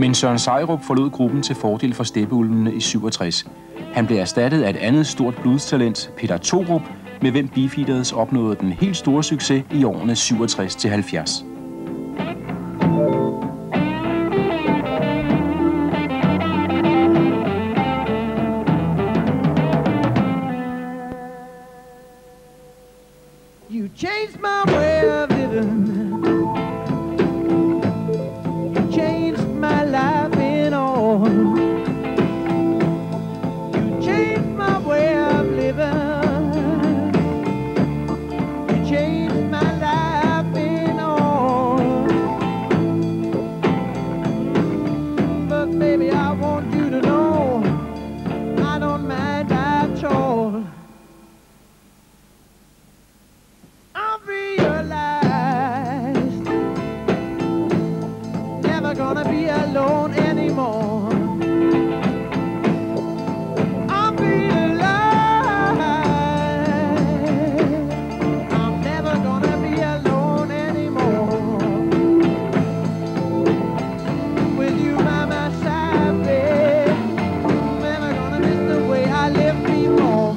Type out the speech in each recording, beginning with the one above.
Men Søren Sejrup forlod gruppen til fordel for Steppeulvene i 67. Han blev erstattet af et andet stort bluestalent, Peter Thorup, med hvem Beefeaters opnåede den helt store succes i årene 67-70. You changed my way of living. You changed my life in all. You changed my way of living. You changed my life in all. But baby, I want you to know I don't mind at all. Gonna be alone anymore. I'll be alive. I'm never gonna be alone anymore. With you by my side, babe, I'm never gonna miss the way I lived before.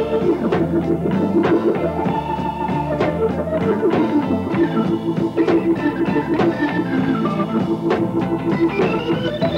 Thank you.